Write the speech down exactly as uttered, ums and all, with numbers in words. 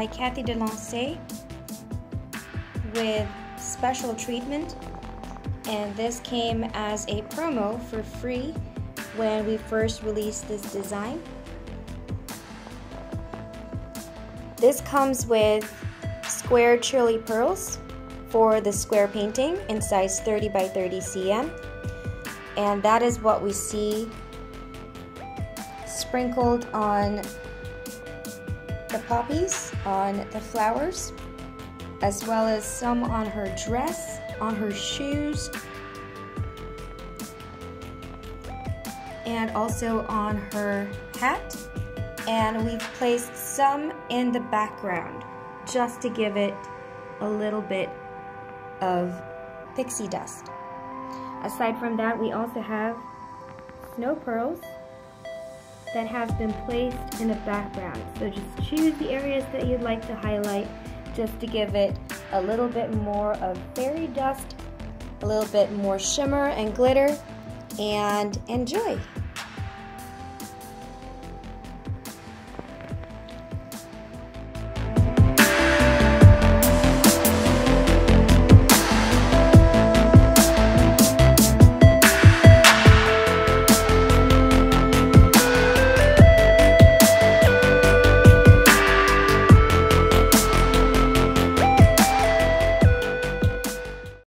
by Cathy Delanssay with special treatment, and this came as a promo for free when we first released this design. This comes with square chili pearls for the square painting in size thirty by thirty centimeters, and that is what we see sprinkled on the poppies, on the flowers, as well as some on her dress, on her shoes, and also on her hat. And we've placed some in the background just to give it a little bit of pixie dust. Aside from that, we also have snow pearls that have been placed in the background. So just choose the areas that you'd like to highlight, just to give it a little bit more of fairy dust, a little bit more shimmer and glitter, and enjoy.